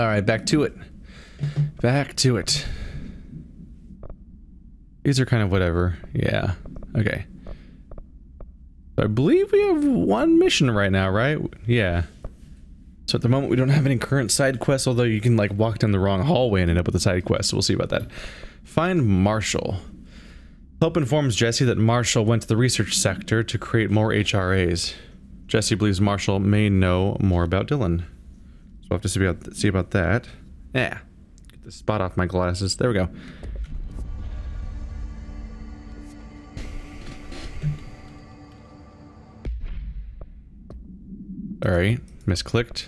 All right, back to it. Back to it. These are kind of whatever. Yeah. Okay. I believe we have one mission right now, right? Yeah. So at the moment we don't have any current side quests, although you can like walk down the wrong hallway and end up with a side quest, so we'll see about that. Find Marshall. Help informs Jesse that Marshall went to the research sector to create more HRAs. Jesse believes Marshall may know more about Dylan. So we'll have to see about that. Yeah. Get the spot off my glasses. There we go. Alright, misclicked.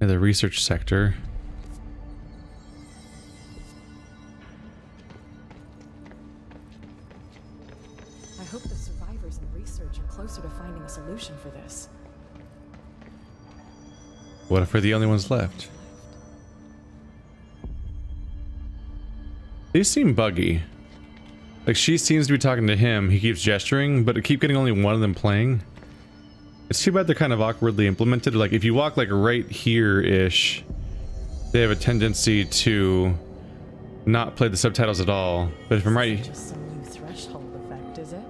In the research sector. I hope the survivors and research are closer to finding a solution for this. What if we're the only ones left? These seem buggy. Like, she seems to be talking to him, he keeps gesturing, but I keep getting only one of them playing. It's too bad they're kind of awkwardly implemented. Like, if you walk, like, right here-ish, they have a tendency to not play the subtitles at all. But if I'm right... It's just some new threshold effect, is it?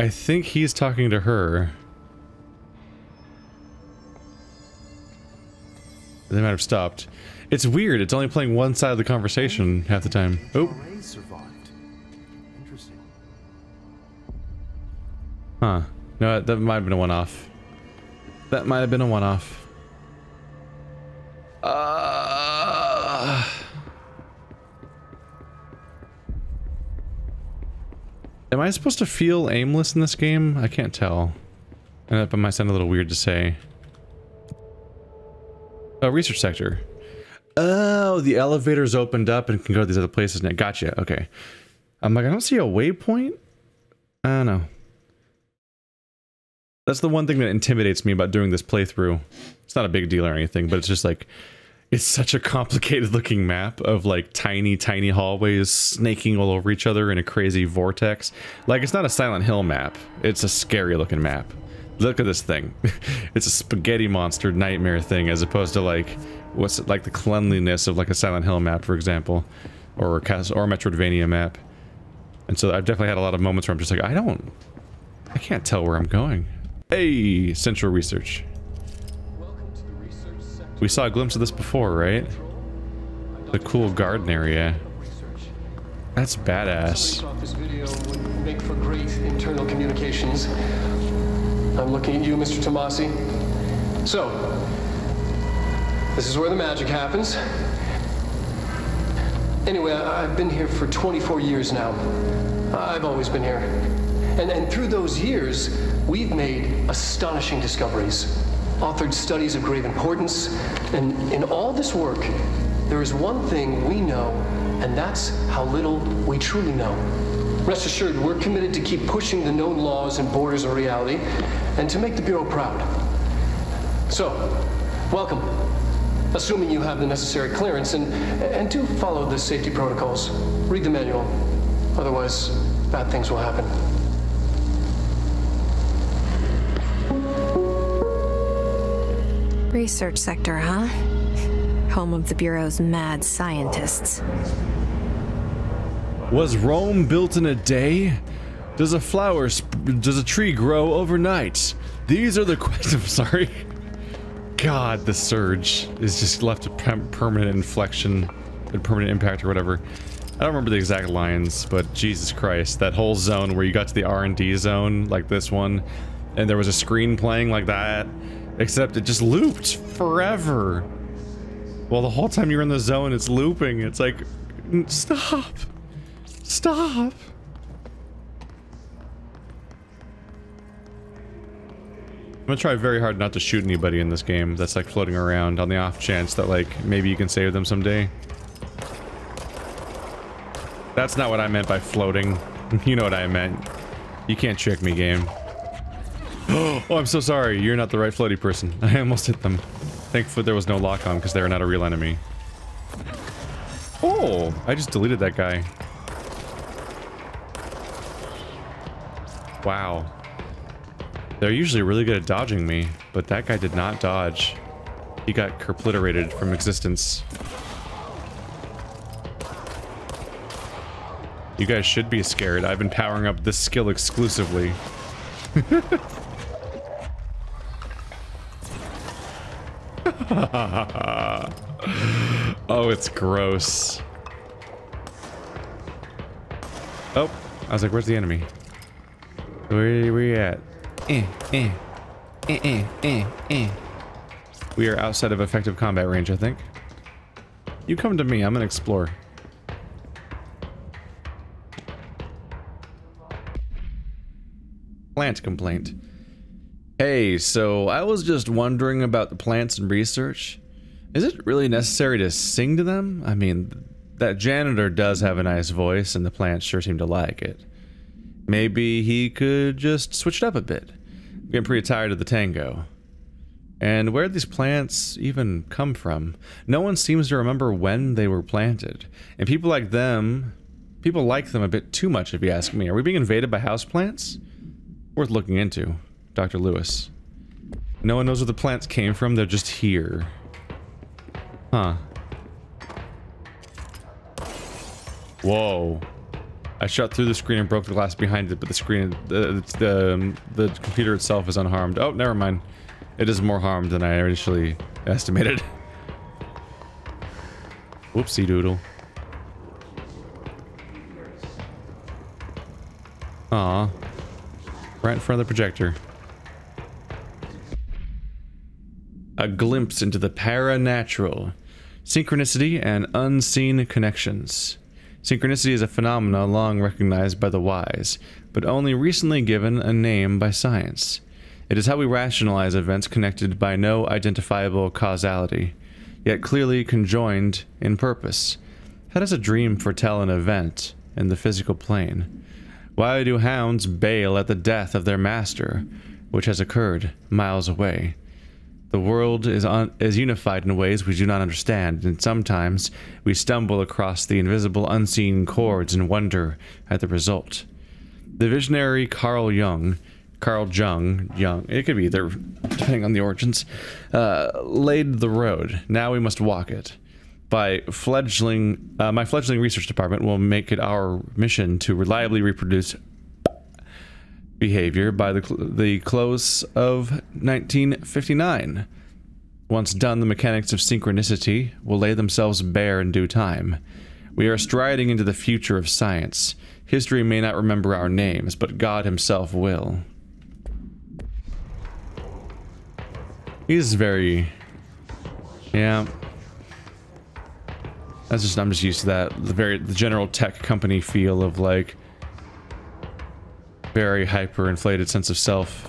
I think he's talking to her. They might have stopped. It's weird. It's only playing one side of the conversation half the time. Oh. Huh. No, that might have been a one-off. That might have been a one-off. Am I supposed to feel aimless in this game? I can't tell. And that might sound a little weird to say. Oh, research sector. Oh, the elevator's opened up and can go to these other places now. Gotcha, okay. I'm like, I don't see a waypoint? I don't know. That's the one thing that intimidates me about doing this playthrough. It's not a big deal or anything, but it's just like... It's such a complicated looking map of like tiny, tiny hallways snaking all over each other in a crazy vortex. Like, it's not a Silent Hill map. It's a scary looking map. Look at this thing. It's a spaghetti monster nightmare thing as opposed to like, what's it, like the cleanliness of like a Silent Hill map, for example, or a Metroidvania map. And so I've definitely had a lot of moments where I'm just like, I can't tell where I'm going. Hey, Central Research. Welcome to the research sector. We saw a glimpse of this before, right? The cool garden area. That's badass. This video would make for great internal communications. I'm looking at you, Mr. Tomasi. So, this is where the magic happens. Anyway, I've been here for 24 years now. I've always been here. And through those years, we've made astonishing discoveries, authored studies of grave importance, and in all this work, there is one thing we know, and that's how little we truly know. Rest assured, we're committed to keep pushing the known laws and borders of reality, and to make the Bureau proud. So, welcome. Assuming you have the necessary clearance, and do follow the safety protocols. Read the manual. Otherwise, bad things will happen. Research sector, huh? Home of the Bureau's mad scientists. Was Rome built in a day? Does a flower, does a tree grow overnight? These are the questions. I'm sorry. God, the surge is just left a permanent inflection, a permanent impact or whatever. I don't remember the exact lines, but Jesus Christ, that whole zone where you got to the R&D zone, like this one, and there was a screen playing like that, except it just looped forever. Well, the whole time you're in the zone, it's looping. It's like, stop. Stop! I'm gonna try very hard not to shoot anybody in this game that's like floating around on the off chance that like maybe you can save them someday. That's not what I meant by floating. You know what I meant. You can't trick me, game. Oh, I'm so sorry. You're not the right floaty person. I almost hit them. Thankfully there was no lock on because they were not a real enemy. Oh, I just deleted that guy. Wow. They're usually really good at dodging me, but that guy did not dodge. He got kerpliterated from existence. You guys should be scared. I've been powering up this skill exclusively. Oh, it's gross. Oh, I was like, where's the enemy? Where are we at? We are outside of effective combat range, I think. You come to me, I'm an explorer. Plant complaint. Hey, so I was just wondering about the plants and research. Is it really necessary to sing to them? I mean, that janitor does have a nice voice and the plants sure seem to like it. Maybe he could just switch it up a bit. I'm getting pretty tired of the tango. And where did these plants even come from? No one seems to remember when they were planted. And people like them a bit too much, if you ask me. Are we being invaded by houseplants? Worth looking into. Dr. Lewis. No one knows where the plants came from, they're just here. Huh. Whoa. I shot through the screen and broke the glass behind it, but the screen, the computer itself is unharmed. Oh, never mind. It is more harmed than I initially estimated. Whoopsie doodle. Aw. Right in front of the projector. A glimpse into the paranatural. Synchronicity and unseen connections. Synchronicity is a phenomenon long recognized by the wise, but only recently given a name by science. It is how we rationalize events connected by no identifiable causality, yet clearly conjoined in purpose. How does a dream foretell an event in the physical plane? Why do hounds bail at the death of their master, which has occurred miles away? The world is unified in ways we do not understand, and sometimes we stumble across the invisible unseen chords and wonder at the result. The visionary Carl Jung, it could be either, depending on the origins, laid the road. Now we must walk it. My fledgling research department will make it our mission to reliably reproduce behavior by the close of 1959. Once done, the mechanics of synchronicity will lay themselves bare in due time. We are striding into the future of science. History may not remember our names, but God himself will. He's very... yeah. That's just, I'm just used to that. The general tech company feel of like... very hyper-inflated sense of self.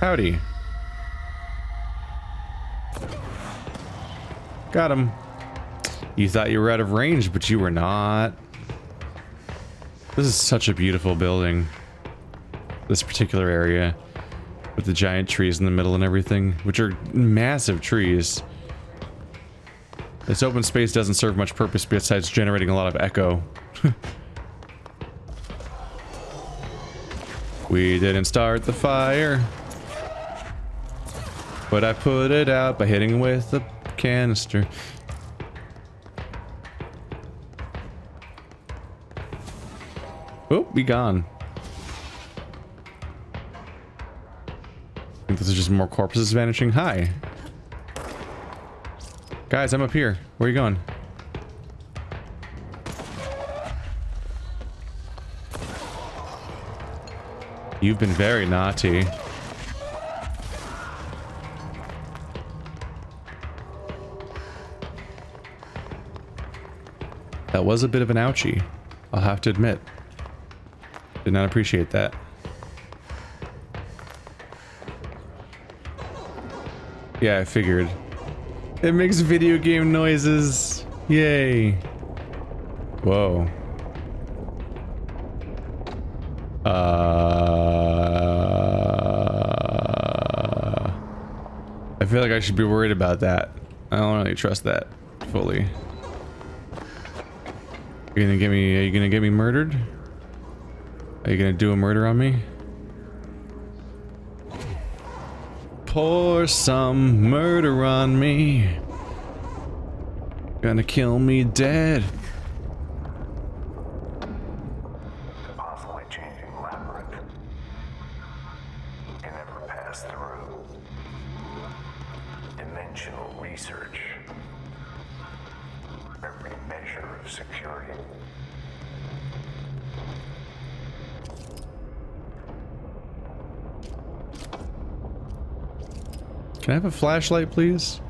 Howdy. Got him. You thought you were out of range, but you were not. This is such a beautiful building. This particular area. With the giant trees in the middle and everything, which are massive trees. This open space doesn't serve much purpose besides generating a lot of echo. We didn't start the fire, but I put it out by hitting with the canister. Oh, be gone. I think this is just more corpses vanishing. Hi. Guys, I'm up here. Where are you going? You've been very naughty. That was a bit of an ouchie, I'll have to admit. Did not appreciate that. Yeah, I figured. It makes video game noises. Yay. Whoa. I feel like I should be worried about that. I don't really trust that fully. Are you gonna get me murdered? Are you gonna do a murder on me? Pour some murder on me. Gonna kill me dead. Can I have a flashlight, please?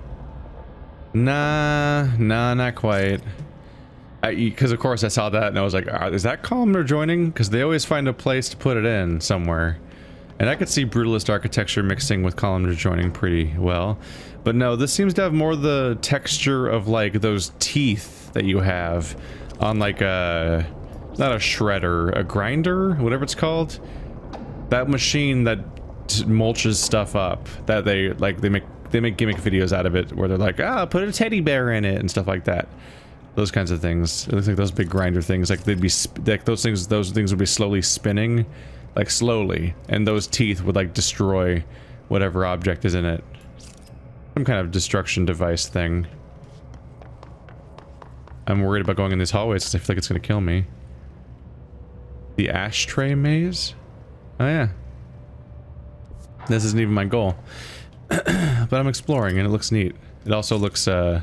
Nah, not quite. Because of course I saw that and I was like, is that column they're joining? Because they always find a place to put it in somewhere. And I could see brutalist architecture mixing with columnar joining pretty well. But no, this seems to have more the texture of like those teeth that you have on like a... not a shredder, a grinder? Whatever it's called. That machine that mulches stuff up, that they like they make gimmick videos out of it where they're like, ah, put a teddy bear in it and stuff like that. Those kinds of things. It looks like those big grinder things, like they'd be like those things would be slowly spinning, like slowly, and those teeth would like destroy whatever object is in it. Some kind of destruction device thing. I'm worried about going in these hallways because I feel like it's gonna kill me. The ashtray maze? Oh yeah. This isn't even my goal. But I'm exploring and it looks neat. It also looks, honestly,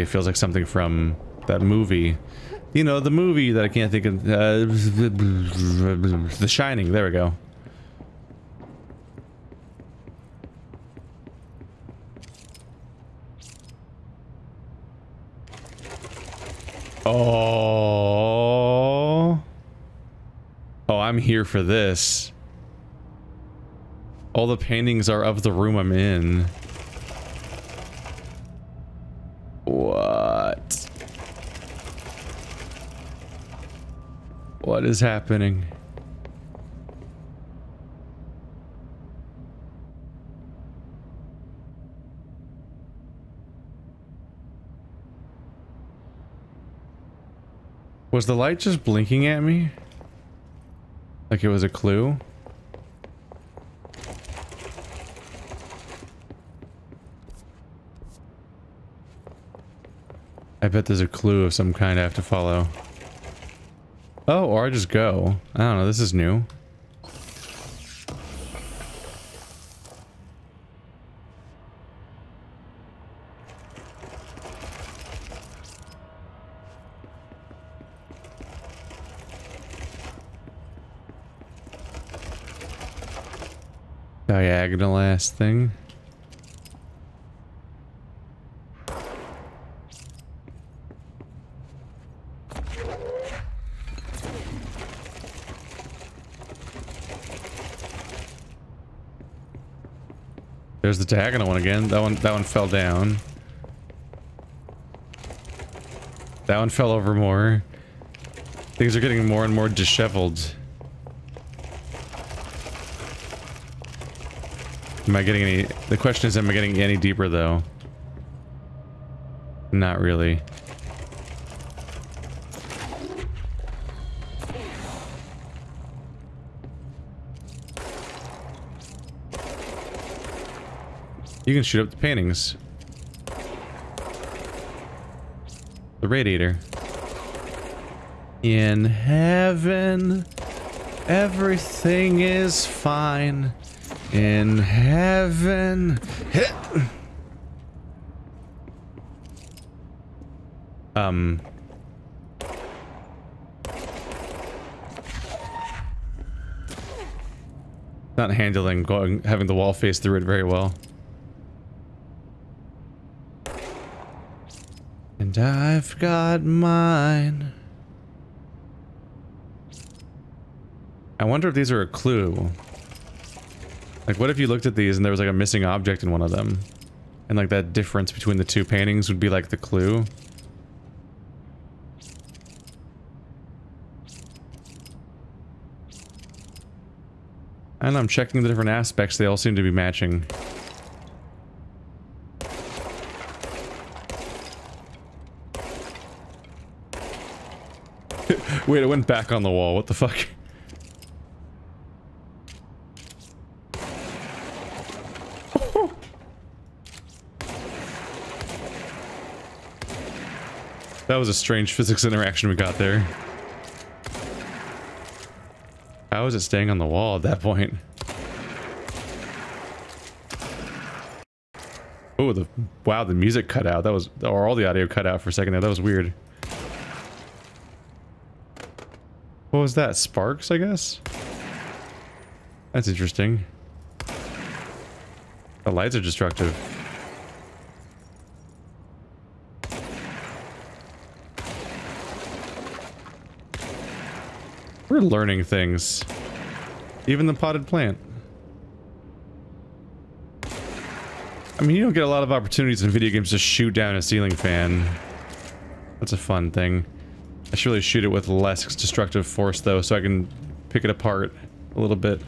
it feels like something from that movie. You know, the movie that I can't think of. The Shining. There we go. Oh, I'm here for this. All the paintings are of the room I'm in. What? What is happening? Was the light just blinking at me? Like it was a clue? I bet there's a clue of some kind I have to follow. Oh, or I just go. I don't know, this is new. Diagonal ass thing. There's the diagonal one again. That one fell down. That one fell over more. Things are getting more and more disheveled. Am I getting any... the question is, am I getting any deeper, though? Not really. You can shoot up the paintings. The radiator. In heaven, everything is fine. In heaven. Not handling having the wall face through it very well. And I've got mine. I wonder if these are a clue. Like, what if you looked at these and there was like a missing object in one of them? And like that difference between the two paintings would be like the clue? And I'm checking the different aspects, they all seem to be matching. Wait, it went back on the wall. What the fuck? That was a strange physics interaction we got there. How is it staying on the wall at that point? Oh, the wow, the music cut out. That was, or all the audio cut out for a second there. That was weird. What was that? Sparks, I guess? That's interesting. The lights are destructive. We're learning things. Even the potted plant. I mean, you don't get a lot of opportunities in video games to shoot down a ceiling fan. That's a fun thing. I should really shoot it with less destructive force, though, so I can pick it apart a little bit.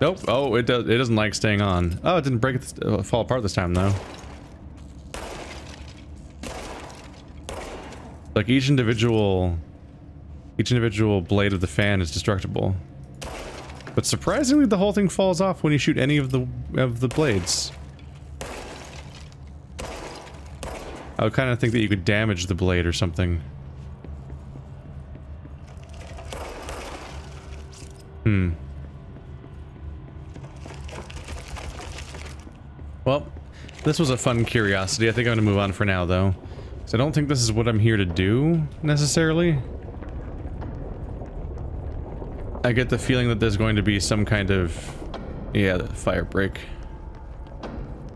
Nope. Oh, it does. It doesn't like staying on. Oh, it didn't break. Fall apart this time, though. Like each individual blade of the fan is destructible, but surprisingly, the whole thing falls off when you shoot any of the blades. I would kind of think that you could damage the blade or something. Hmm. Well, this was a fun curiosity. I think I'm gonna move on for now, though. So I don't think this is what I'm here to do, necessarily. I get the feeling that there's going to be some kind of... yeah, the fire break.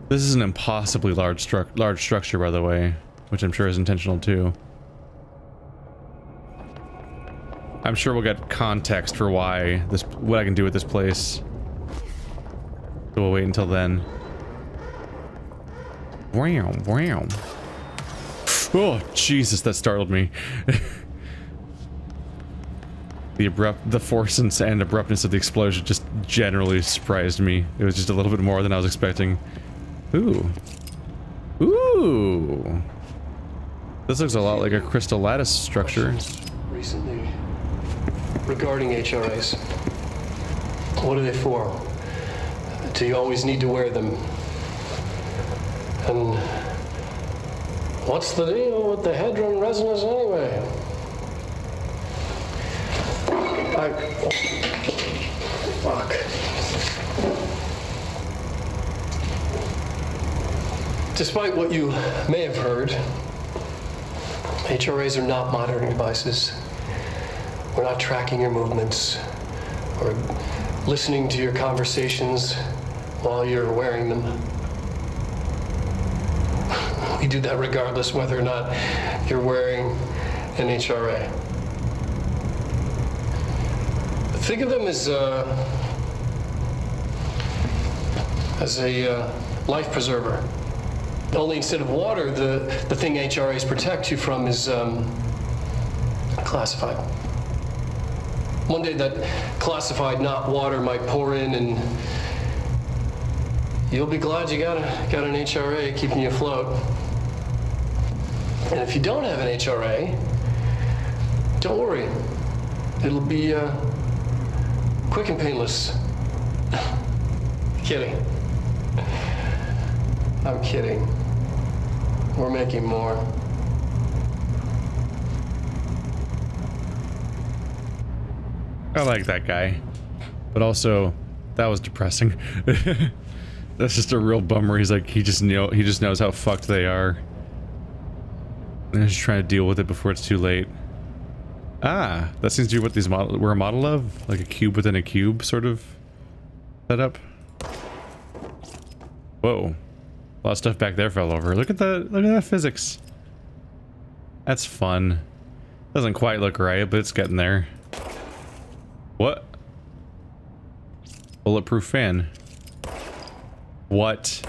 This is an impossibly large structure, by the way, which I'm sure is intentional, too. I'm sure we'll get context for why this, what I can do with this place. So we'll wait until then. Wow, wow. Oh, Jesus, that startled me. The force and abruptness of the explosion just generally surprised me. It was just a little bit more than I was expecting. Ooh. Ooh. This looks a lot like a crystal lattice structure. Recently, regarding HRAs, what are they for? Do you always need to wear them? And what's the deal with the Hadron Resonance anyway? Fuck. Despite what you may have heard, HRAs are not monitoring devices. We're not tracking your movements or listening to your conversations while you're wearing them. We do that regardless whether or not you're wearing an HRA. Think of them as a life preserver. Only instead of water, the thing HRAs protect you from is classified. One day that classified not water might pour in and you'll be glad you got an HRA keeping you afloat. And if you don't have an HRA, don't worry. It'll be quick and painless. Kidding. I'm kidding. We're making more. I like that guy. But also, that was depressing. That's just a real bummer. He's like, he just knows how fucked they are. And he's just trying to deal with it before it's too late. Ah, that seems to be what these were a model of, like a cube within a cube sort of setup. Whoa, a lot of stuff back there fell over. Look at that physics. That's fun. Doesn't quite look right, but it's getting there. What? Bulletproof fan. What?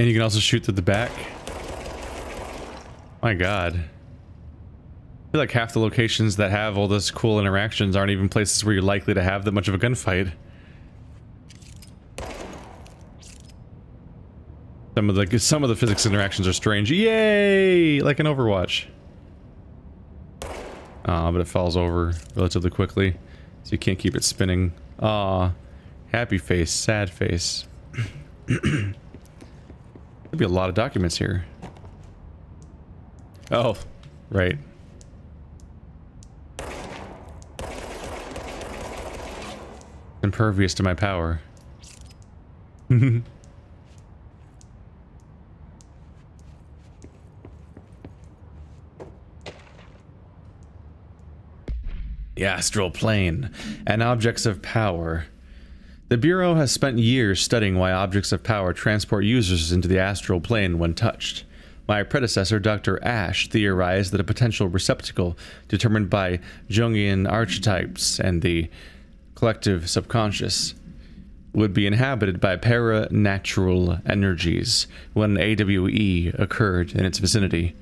And you can also shoot through the back. My god. I feel like half the locations that have all those cool interactions aren't even places where you're likely to have that much of a gunfight. Some of the physics interactions are strange. Yay! Like in Overwatch. But it falls over relatively quickly, so you can't keep it spinning. Happy face, sad face. There'd be a lot of documents here. Oh, right. Impervious to my power. The astral plane and objects of power. The Bureau has spent years studying why objects of power transport users into the astral plane when touched. My predecessor, Dr. Ash, theorized that a potential receptacle determined by Jungian archetypes and the collective subconscious would be inhabited by paranatural energies when AWE occurred in its vicinity,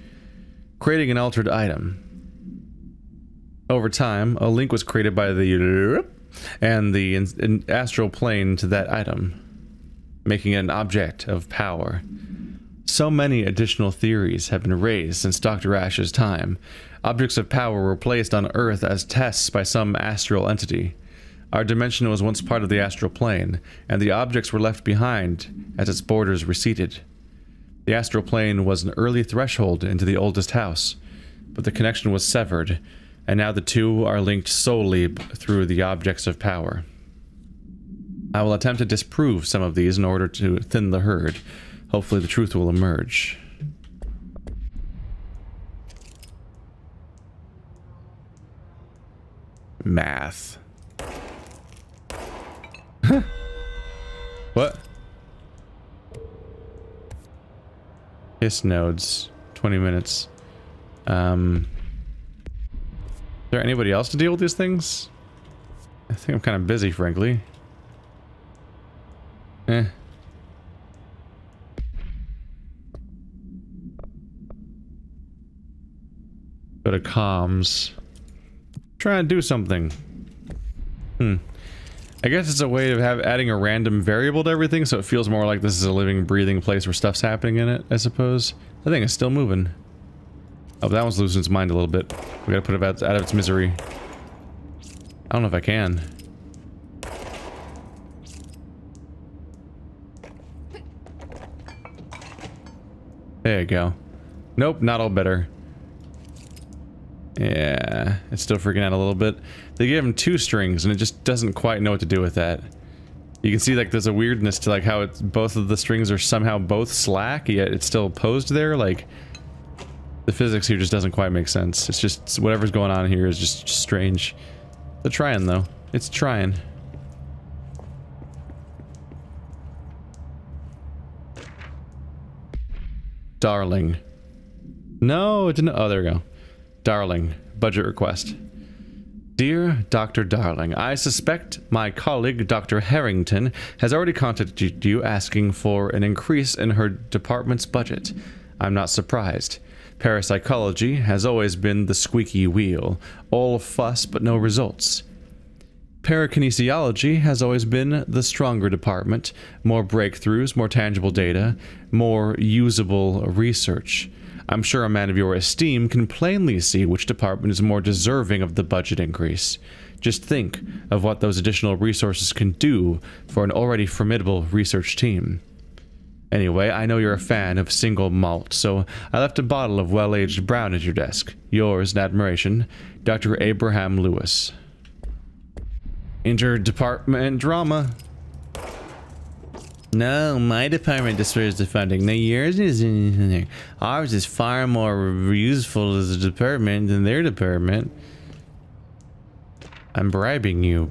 creating an altered item. Over time, a link was created by the astral plane to that item, making it an object of power. So many additional theories have been raised since Dr. Ash's time. Objects of power were placed on Earth as tests by some astral entity. Our dimension was once part of the astral plane, and the objects were left behind as its borders receded. The astral plane was an early threshold into the oldest house, but the connection was severed, and now the two are linked solely through the objects of power. I will attempt to disprove some of these in order to thin the herd. Hopefully the truth will emerge. Math. What? Kiss nodes. 20 minutes. Is there anybody else to deal with these things? I think I'm kind of busy, frankly. Eh. Go to comms. Try and do something. I guess it's a way of adding a random variable to everything, so it feels more like this is a living, breathing place where stuff's happening in it, I suppose. I think it's still moving. Oh, that one's losing its mind a little bit. We gotta put it out of its misery. I don't know if I can. There you go. Nope, not all better. Yeah, it's still freaking out a little bit. They gave him two strings, and it just doesn't quite know what to do with that. You can see, like, there's a weirdness to, like, how it's, both of the strings are somehow both slack, yet it's still posed there, like... The physics here just doesn't quite make sense. It's just, whatever's going on here is just strange. They're trying, though. It's trying. Darling. No, it didn't. Oh, there we go. Darling. Budget request. Dear Dr. Darling, I suspect my colleague, Dr. Harrington, has already contacted you asking for an increase in her department's budget. I'm not surprised. Parapsychology has always been the squeaky wheel, all fuss but no results. Parakinesiology has always been the stronger department, more breakthroughs, more tangible data, more usable research. I'm sure a man of your esteem can plainly see which department is more deserving of the budget increase. Just think of what those additional resources can do for an already formidable research team. Anyway, I know you're a fan of single malt, so I left a bottle of well-aged brown at your desk. Yours in admiration, Dr. Abraham Lewis. Interdepartment drama. No, my department disperses the funding. No, yours isn't in there. Ours is far more useful as a department than their department. I'm bribing you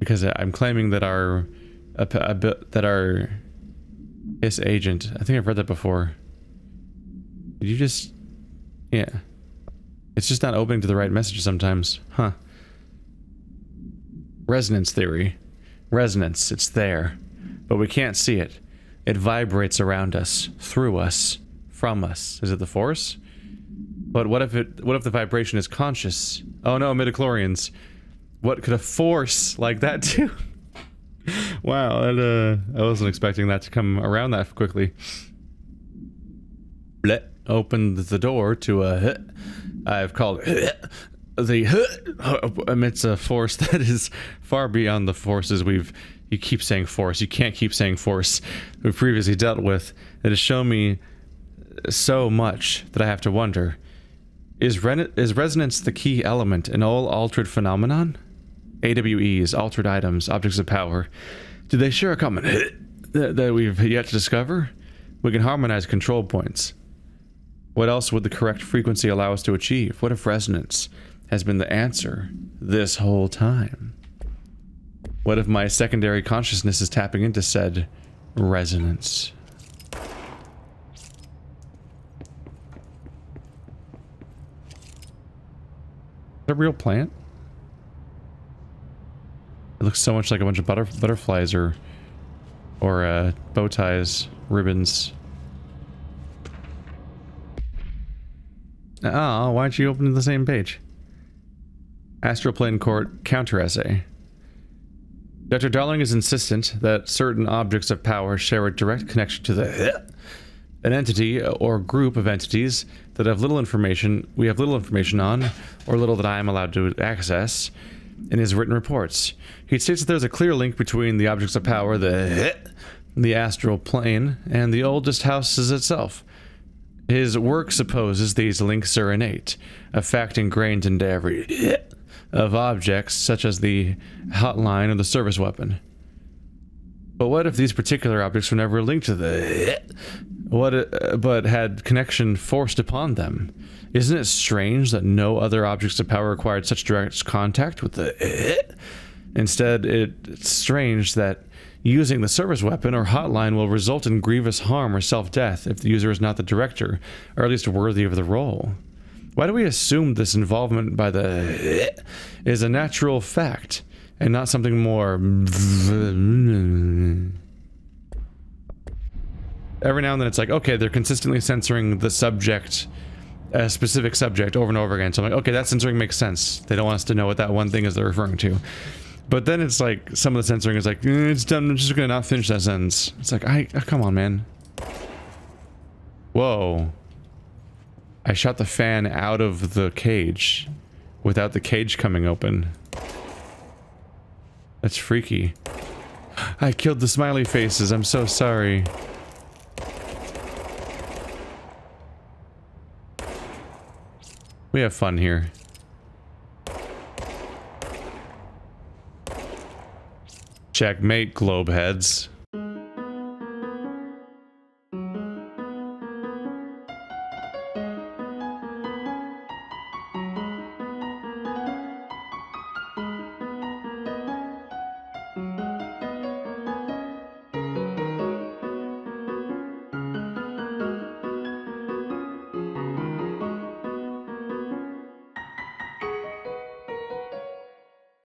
because I'm claiming that our this agent. I think I've read that before. Did you just... Yeah. It's just not opening to the right message sometimes. Huh. Resonance theory. Resonance. It's there. But we can't see it. It vibrates around us. Through us. From us. Is it the force? But what if the vibration is conscious? Oh no, midichlorians. What could a force like that do? Wow, I wasn't expecting that to come around that quickly. Blech opened the door to a hut. I've called the hut amidst a force that is far beyond the forces we've... You keep saying force. You can't keep saying force. We've previously dealt with. It has shown me so much that I have to wonder. Is resonance the key element in all altered phenomenon? AWEs, altered items, objects of power. Do they share a common that we've yet to discover? We can harmonize control points. What else would the correct frequency allow us to achieve? What if resonance has been the answer this whole time? What if my secondary consciousness is tapping into said resonance? A real plant? It looks so much like a bunch of butterflies or bow ties, ribbons. Oh, why'd you open the same page? Astral Plane Court counter essay. Dr. Darling is insistent that certain objects of power share a direct connection to an entity or group of entities that have little information, we have little information on, or little that I am allowed to access in his written reports. He states that there's a clear link between the objects of power, the astral plane, and the oldest houses itself. His work supposes these links are innate, a fact ingrained into every of objects such as the hotline or the service weapon. But what if these particular objects were never linked to the but had connection forced upon them? Isn't it strange that no other objects of power required such direct contact with the Instead, it's strange that using the service weapon or hotline will result in grievous harm or self-death if the user is not the director, or at least worthy of the role. Why do we assume this involvement by the is a natural fact and not something more? Every now and then it's like, okay, they're consistently censoring the subject, a specific subject, over and over again. So I'm like, okay, that censoring makes sense. They don't want us to know what that one thing is they're referring to. But then it's like, some of the censoring is like, it's done, I'm just gonna not finish that sentence. It's like, come on, man. Whoa. I shot the fan out of the cage without the cage coming open. That's freaky. I killed the smiley faces. I'm so sorry. We have fun here. Checkmate, globe heads.